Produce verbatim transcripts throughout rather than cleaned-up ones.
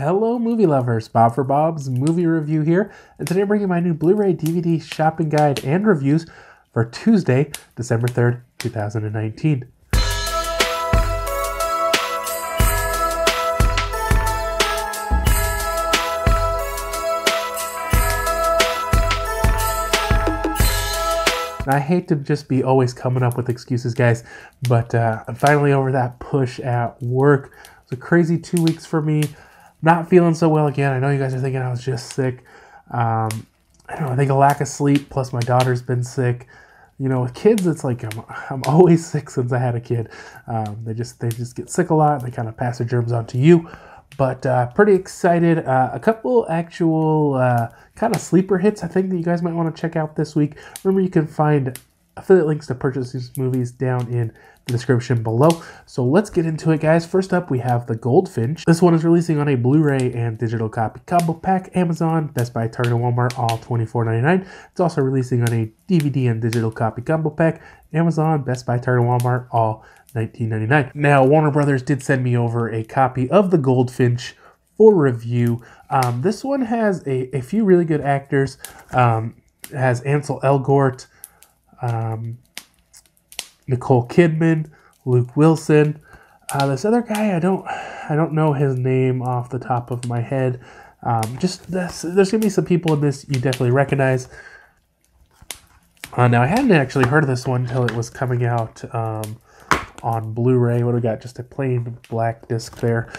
Hello movie lovers, Bob for Bob's Movie Review here, and today I'm bringing my new Blu-ray D V D shopping guide and reviews for Tuesday, December third, two thousand nineteen. I hate to just be always coming up with excuses, guys, but uh, I'm finally over that push at work. It's a crazy two weeks for me. Not feeling so well again. I know you guys are thinking I was just sick. Um, I don't know. I think a lack of sleep, plus my daughter's been sick. You know, with kids, it's like I'm, I'm always sick since I had a kid. Um, they just they just get sick a lot, and they kind of pass their germs on to you. But uh, pretty excited. Uh, a couple actual uh, kind of sleeper hits I think that you guys might want to check out this week. Remember, you can find affiliate links to purchase these movies down in the description below. So let's get into it, guys. First up, we have The Goldfinch. This one is releasing on a Blu-ray and digital copy combo pack. Amazon, Best Buy, Target, and Walmart, all twenty-four ninety-nine. It's also releasing on a D V D and digital copy combo pack. Amazon, Best Buy, Target, and Walmart, all nineteen ninety-nine. Now, Warner Brothers did send me over a copy of The Goldfinch for review. Um, this one has a, a few really good actors. Um, it has Ansel Elgort, um, Nicole Kidman, Luke Wilson. Uh, this other guy, I don't, I don't know his name off the top of my head. Um, just this, there's gonna be some people in this you definitely recognize. Uh, now, I hadn't actually heard of this one until it was coming out um, on Blu-ray. What do we got? Just a plain black disc there.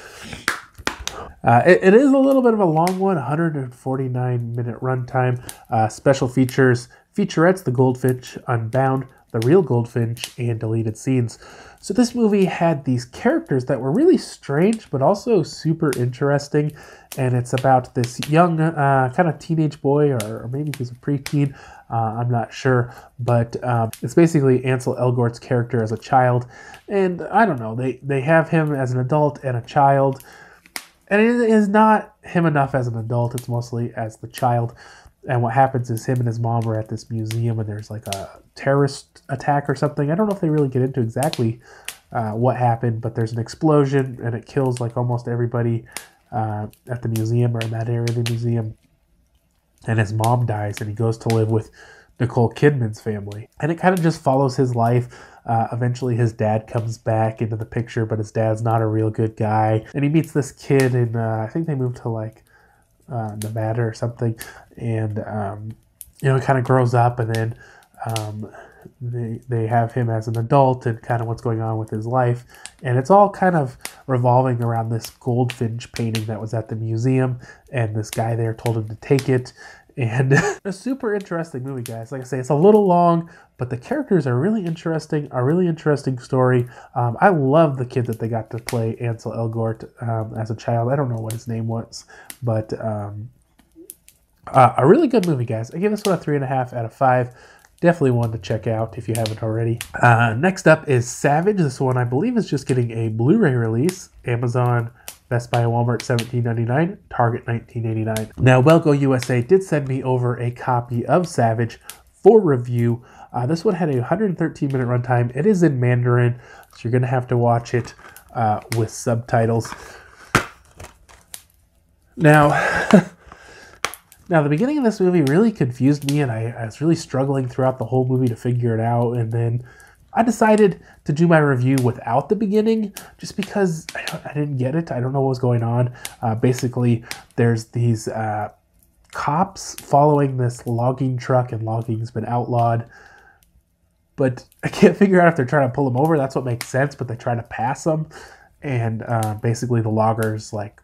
Uh, it, it is a little bit of a long one, one hundred forty-nine minute runtime. Uh, special features, featurettes, The Goldfinch, Unbound, The Real Goldfinch, and deleted scenes. So this movie had these characters that were really strange, but also super interesting. And it's about this young uh, kind of teenage boy, or, or maybe he's a preteen. Uh, I'm not sure, but um, it's basically Ansel Elgort's character as a child. And I don't know, they, they have him as an adult and a child. And it is not him enough as an adult, it's mostly as the child. And what happens is him and his mom are at this museum, and there's like a terrorist attack or something. I don't know if they really get into exactly uh, what happened, but there's an explosion, and it kills like almost everybody uh, at the museum or in that area of the museum. And his mom dies, and he goes to live with Nicole Kidman's family. And it kind of just follows his life. Uh, eventually his dad comes back into the picture, but his dad's not a real good guy. And he meets this kid, and uh, I think they moved to like uh, Nevada or something. And, um, you know, it kind of grows up, and then um, they, they have him as an adult and kind of what's going on with his life. And it's all kind of revolving around this goldfinch painting that was at the museum, and this guy there told him to take it. And a super interesting movie, guys. Like I say, it's a little long, but the characters are really interesting, a really interesting story. Um, I love the kid that they got to play Ansel Elgort um, as a child. I don't know what his name was, but um, uh, a really good movie, guys. I give this one a three and a half out of five. Definitely one to check out if you haven't already. Uh, next up is Savage. This one, I believe, is just getting a Blu-ray release. Amazon, Best Buy, Walmart, seventeen ninety-nine, Target, nineteen eighty-nine. Now, Wellgo U S A did send me over a copy of Savage for review. Uh, this one had a one hundred thirteen minute runtime. It is in Mandarin, so you're gonna have to watch it uh, with subtitles. Now, now the beginning of this movie really confused me, and I, I was really struggling throughout the whole movie to figure it out, and then I decided to do my review without the beginning just because I, I didn't get it. I don't know what was going on. Uh, basically, there's these uh, cops following this logging truck, and logging's been outlawed. But I can't figure out if they're trying to pull them over. That's what makes sense, but they try to pass them. And uh, basically, the loggers like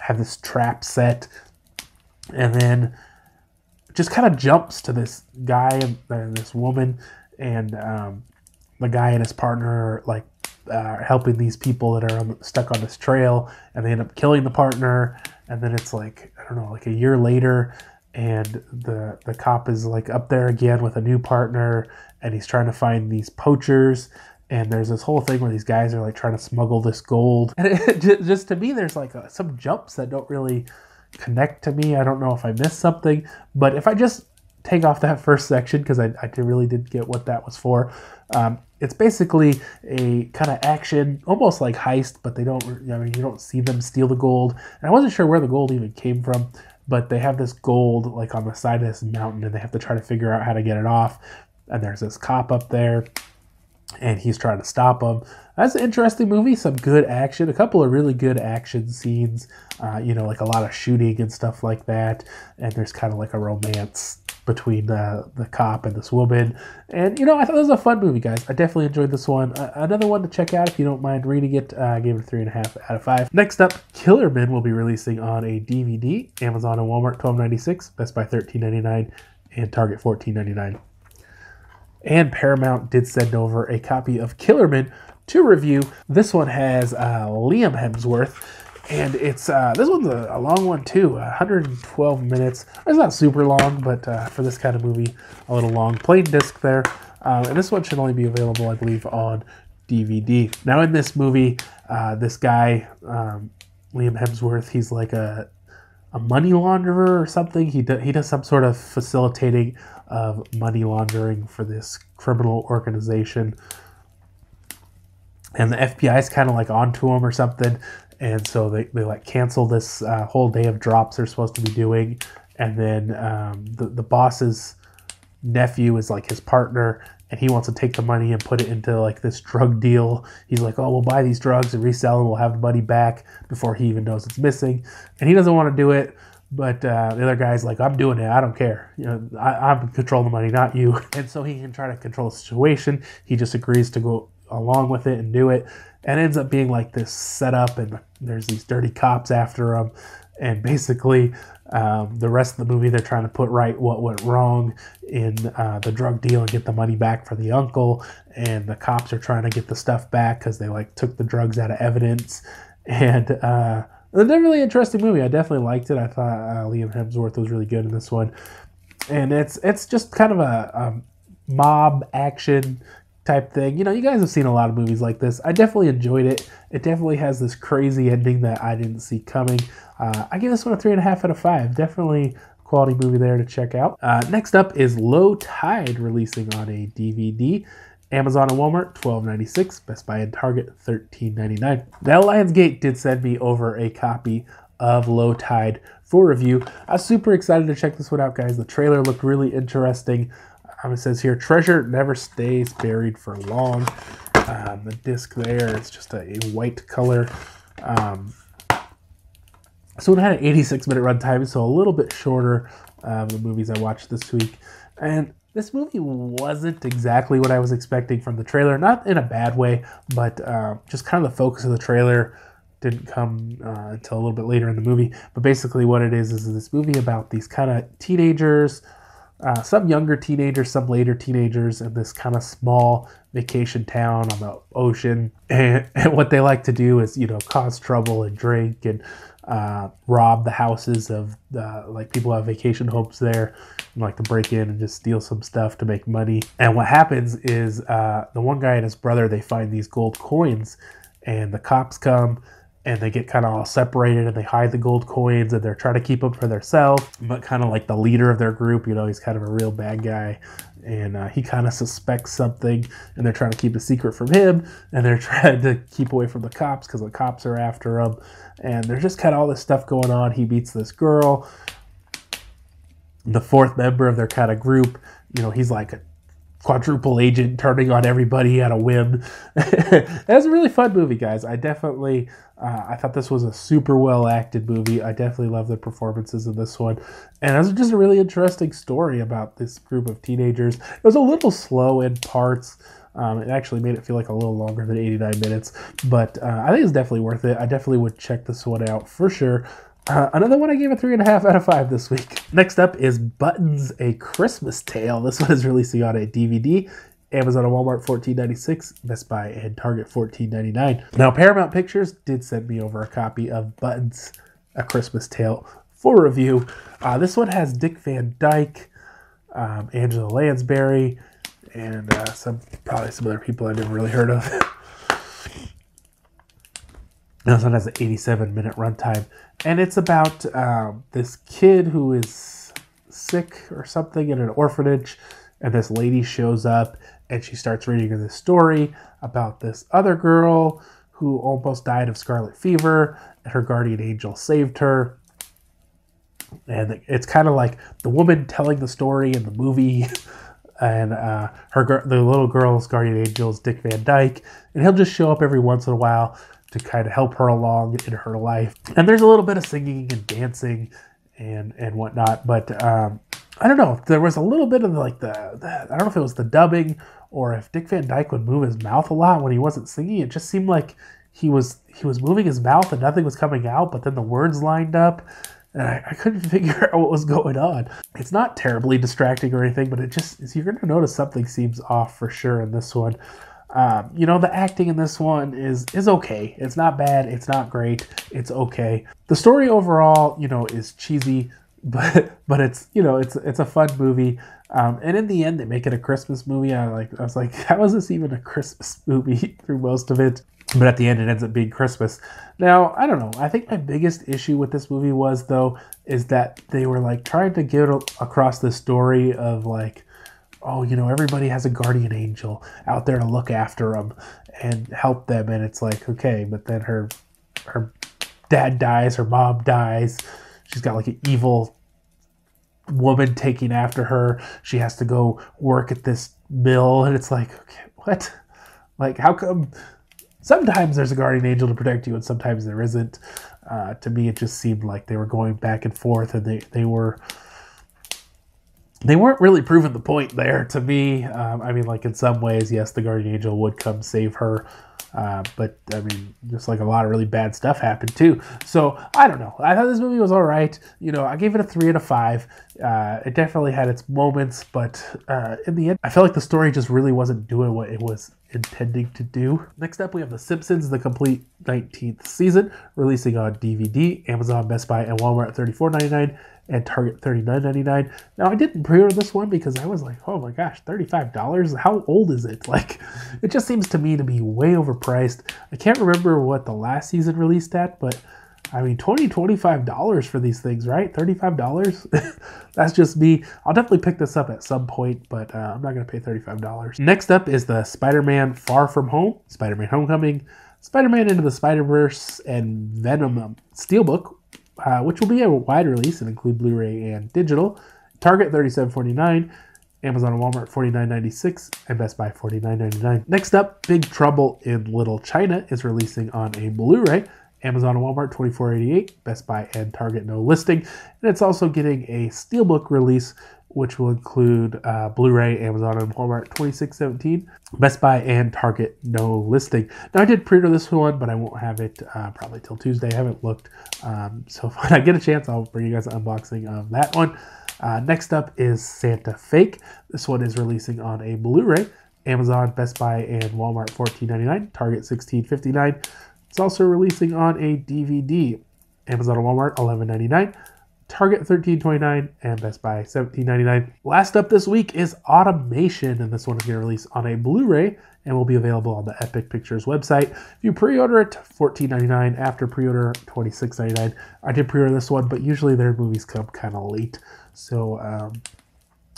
have this trap set, and then just kind of jumps to this guy and uh, this woman, and um, the guy and his partner like uh, are helping these people that are um, stuck on this trail, and they end up killing the partner. And then it's like, I don't know, like a year later, and the the cop is like up there again with a new partner, and he's trying to find these poachers. And there's this whole thing where these guys are like trying to smuggle this gold. And it, just to me, there's like a, some jumps that don't really connect to me. I don't know if I missed something, but if I just take off that first section, because I, I really didn't get what that was for, um, It's basically a kind of action, almost like heist, but they don't, I mean, you don't see them steal the gold. And I wasn't sure where the gold even came from, but they have this gold like on the side of this mountain, and they have to try to figure out how to get it off. And there's this cop up there, and he's trying to stop them. That's an interesting movie. Some good action, a couple of really good action scenes, uh, you know, like a lot of shooting and stuff like that. And there's kind of like a romance between uh, the cop and this woman. And, you know, I thought this was a fun movie, guys. I definitely enjoyed this one. Uh, another one to check out if you don't mind reading it. Uh, I gave it a three and a half out of five. Next up, Killerman will be releasing on a D V D. Amazon and Walmart twelve ninety-six, Best Buy thirteen ninety-nine, and Target fourteen ninety-nine. And Paramount did send over a copy of Killerman to review. This one has uh, Liam Hemsworth, and it's uh, this one's a, a long one too, one hundred twelve minutes. It's not super long, but uh, for this kind of movie, a little long. Plain disc there, uh, and this one should only be available, I believe, on D V D. Now in this movie, uh, this guy, um, Liam Hemsworth, he's like a a money launderer or something. He, do, he does some sort of facilitating of money laundering for this criminal organization. And the F B I is kind of like onto him or something. And so they, they like cancel this uh, whole day of drops they're supposed to be doing. And then um, the, the boss's nephew is like his partner, and he wants to take the money and put it into like this drug deal. He's like, oh, we'll buy these drugs and resell them. We'll have the money back before he even knows it's missing. And he doesn't want to do it, but uh, the other guy's like, I'm doing it. I don't care. You know, I, I'm controlling the money, not you. And so he can try to control the situation. He just agrees to go along with it and do it. And it ends up being like this setup, and there's these dirty cops after him. And basically, um, the rest of the movie, they're trying to put right what went wrong in uh, the drug deal and get the money back for the uncle. And the cops are trying to get the stuff back because they like took the drugs out of evidence. And uh, it's a really interesting movie. I definitely liked it. I thought uh, Liam Hemsworth was really good in this one. And it's it's just kind of a, a mob action type thing. You know, you guys have seen a lot of movies like this. I definitely enjoyed it. It definitely has this crazy ending that I didn't see coming. Uh, I give this one a three and a half out of five. Definitely a quality movie there to check out. Uh, next up is Low Tide, releasing on a D V D. Amazon and Walmart twelve ninety-six, Best Buy and Target thirteen ninety-nine. Now Lionsgate did send me over a copy of Low Tide for review. I was super excited to check this one out, guys. The trailer looked really interesting. Um, it says here, treasure never stays buried for long. Um, the disc there, it's just a, a white color. Um, so it had an eighty-six minute runtime, so a little bit shorter uh, the movies I watched this week. And this movie wasn't exactly what I was expecting from the trailer, not in a bad way, but uh, just kind of the focus of the trailer didn't come uh, until a little bit later in the movie. But basically what it is is this movie about these kind of teenagers, Uh, some younger teenagers, some later teenagers in this kind of small vacation town on the ocean. And, and what they like to do is, you know, cause trouble and drink and uh, rob the houses of, uh, like, people have vacation homes there and like to break in and just steal some stuff to make money. And what happens is uh, the one guy and his brother, they find these gold coins, and the cops come, and they get kind of all separated, and they hide the gold coins, and they're trying to keep them for themselves. But kind of like the leader of their group, you know, he's kind of a real bad guy, and uh, he kind of suspects something, and they're trying to keep a secret from him, and they're trying to keep away from the cops because the cops are after him. And there's just kind of all this stuff going on. He meets this girl, the fourth member of their kind of group. You know, he's like a quadruple agent turning on everybody at a whim. That's a really fun movie, guys. I definitely, uh, I thought this was a super well-acted movie. I definitely love the performances in this one. And it was just a really interesting story about this group of teenagers. It was a little slow in parts. Um, it actually made it feel like a little longer than eighty-nine minutes. But uh, I think it's definitely worth it. I definitely would check this one out for sure. Uh, another one I gave a three and a half out of five this week. Next up is Buttons: A Christmas Tale. This one is releasing on a D V D. Amazon and Walmart fourteen ninety-six, Best Buy and Target fourteen ninety-nine. Now Paramount Pictures did send me over a copy of Buttons: A Christmas Tale for review. Uh, this one has Dick Van Dyke, um, Angela Lansbury, and uh, some probably some other people I never really heard of. This one has an eighty-seven minute runtime. And it's about um, this kid who is sick or something in an orphanage, and this lady shows up and she starts reading her this story about this other girl who almost died of scarlet fever. Her guardian angel saved her. And it's kind of like the woman telling the story in the movie, and uh, her the little girl's guardian angel is Dick Van Dyke, and he'll just show up every once in a while to kind of help her along in her life. And there's a little bit of singing and dancing and and whatnot, but um, I don't know. There was a little bit of like the, the I don't know if it was the dubbing or if Dick Van Dyke would move his mouth a lot when he wasn't singing. It just seemed like he was he was moving his mouth and nothing was coming out, but then the words lined up. And I, I couldn't figure out what was going on. It's not terribly distracting or anything, but it just, you're going to notice something seems off for sure in this one. Um, you know, the acting in this one is is okay. It's not bad. It's not great. It's okay. The story overall, you know, is cheesy, but but it's, you know, it's it's a fun movie. Um, and in the end, they make it a Christmas movie. I like I was like, how is this even a Christmas movie through most of it? But at the end, it ends up being Christmas. Now, I don't know. I think my biggest issue with this movie was, though, is that they were, like, trying to get across this story of, like, oh, you know, everybody has a guardian angel out there to look after them and help them. And it's like, okay, but then her her dad dies, her mom dies. She's got, like, an evil woman taking after her. She has to go work at this mill. And it's like, okay, what? Like, how come... Sometimes there's a guardian angel to protect you, and sometimes there isn't. Uh, to me, it just seemed like they were going back and forth, and they they were they weren't really proving the point there. To me, um, I mean, like in some ways, yes, the guardian angel would come save her, uh, but I mean, just like a lot of really bad stuff happened too. So I don't know. I thought this movie was all right. You know, I gave it a three out of five. Uh, it definitely had its moments, but uh, in the end, I felt like the story just really wasn't doing what it was intending to do. Next up, we have The Simpsons, the complete nineteenth season, releasing on D V D, Amazon, Best Buy, and Walmart at thirty-four ninety-nine and Target thirty-nine ninety-nine. Now, I didn't pre-order this one because I was like, oh my gosh, thirty-five dollars? How old is it? Like, it just seems to me to be way overpriced. I can't remember what the last season released at, but I mean, twenty dollars, twenty-five dollars for these things, right? thirty-five dollars? That's just me. I'll definitely pick this up at some point, but uh, I'm not going to pay thirty-five dollars. Next up is the Spider-Man Far From Home, Spider-Man Homecoming, Spider-Man Into the Spider-Verse, and Venom Steelbook, uh, which will be a wide release and include Blu-ray and digital. Target thirty-seven forty-nine, Amazon and Walmart forty-nine ninety-six, and Best Buy forty-nine ninety-nine. Next up, Big Trouble in Little China is releasing on a Blu-ray. Amazon and Walmart twenty-four eighty-eight, Best Buy and Target no listing. And it's also getting a Steelbook release, which will include uh, Blu-ray, Amazon and Walmart twenty-six seventeen, Best Buy and Target no listing. Now I did pre-order this one, but I won't have it uh, probably till Tuesday. I haven't looked. Um, so when I get a chance, I'll bring you guys an unboxing of that one. Uh, next up is Santa Fake. This one is releasing on a Blu-ray, Amazon, Best Buy and Walmart fourteen ninety-nine, Target sixteen fifty-nine. It's also releasing on a D V D, Amazon and Walmart eleven ninety-nine, Target thirteen twenty-nine, and Best Buy seventeen ninety-nine. Last up this week is Automation, and this one is going to release on a Blu-ray and will be available on the Epic Pictures website. If you pre-order it, fourteen ninety-nine. After pre-order, twenty-six ninety-nine. I did pre-order this one, but usually their movies come kind of late, so um,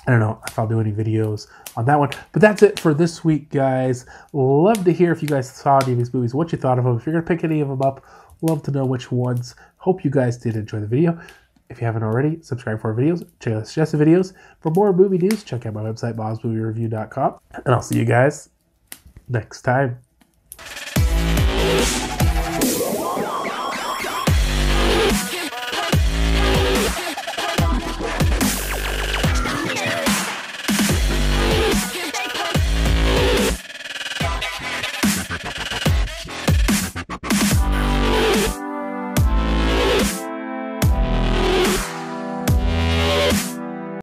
I don't know if I'll do any videos on that one. But that's it for this week, guys. Love to hear if you guys saw any of these movies, what you thought of them. If you're going to pick any of them up, love to know which ones. Hope you guys did enjoy the video. If you haven't already, subscribe for our videos. Check out the suggested videos. For more movie news, check out my website, bobs movie review dot com. And I'll see you guys next time.